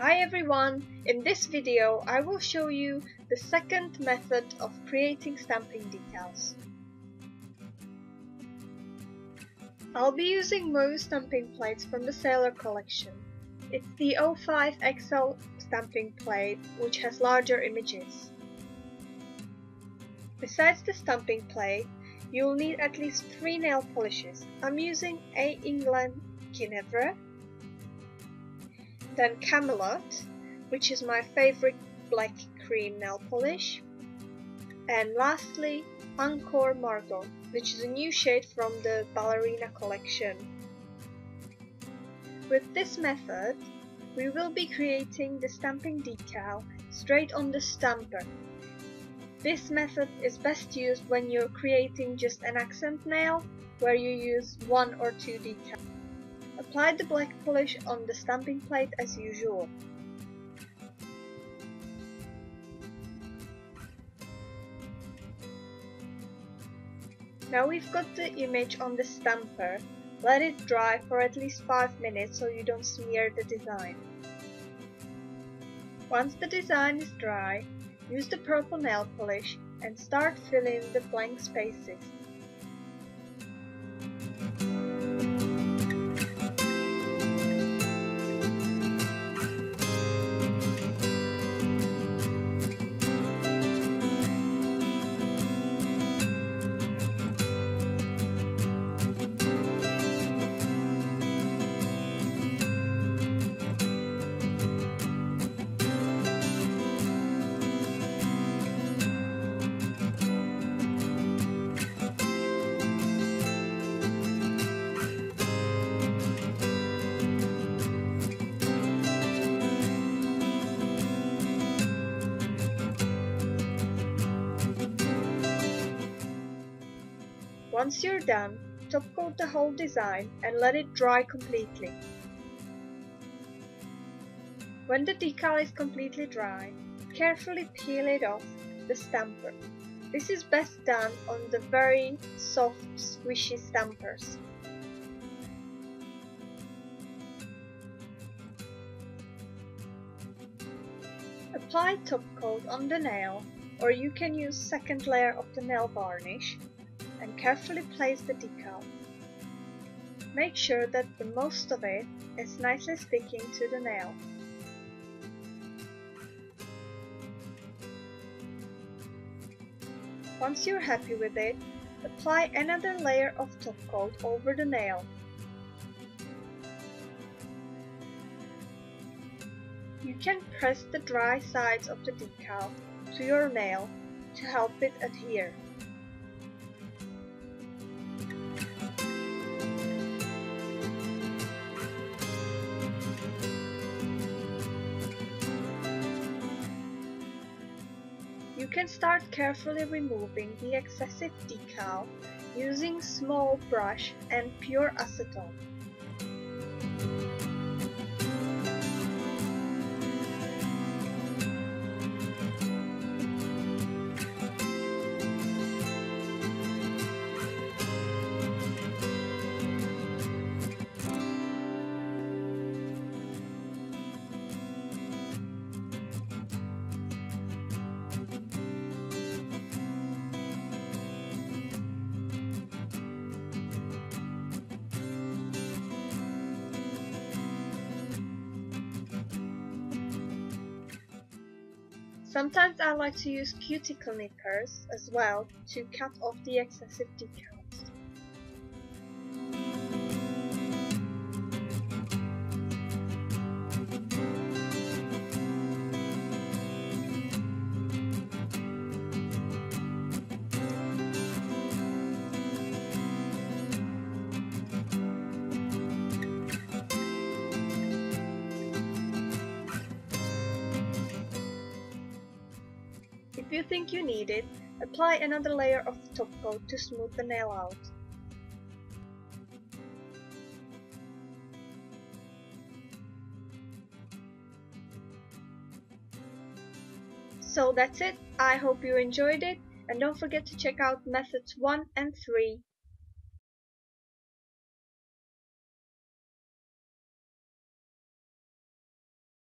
Hi everyone! In this video I will show you the second method of creating stamping decals. I'll be using MoYou stamping plates from the Sailor collection. It's the 05XL stamping plate which has larger images. Besides the stamping plate, you'll need at least 3 nail polishes. I'm using A. England Guinevere, then Camelot, which is my favourite black cream nail polish, and lastly Encore Margot, which is a new shade from the Ballerina collection. With this method, we will be creating the stamping decal straight on the stamper. This method is best used when you're creating just an accent nail, where you use 1 or 2 decals. Apply the black polish on the stamping plate as usual. Now we've got the image on the stamper. Let it dry for at least 5 minutes so you don't smear the design. Once the design is dry, use the purple nail polish and start filling the blank spaces. Once you're done, top coat the whole design and let it dry completely. When the decal is completely dry, carefully peel it off the stamper. This is best done on the very soft, squishy stampers. Apply top coat on the nail, or you can use second layer of the nail varnish, and carefully place the decal. Make sure that the most of it is nicely sticking to the nail. Once you're happy with it, apply another layer of top coat over the nail. You can press the dry sides of the decal to your nail to help it adhere. You can start carefully removing the excessive decal using small brush and pure acetone. Sometimes I like to use cuticle nippers as well to cut off the excessive decals. If you think you need it, apply another layer of top coat to smooth the nail out. So that's it. I hope you enjoyed it, and don't forget to check out methods 1 and 3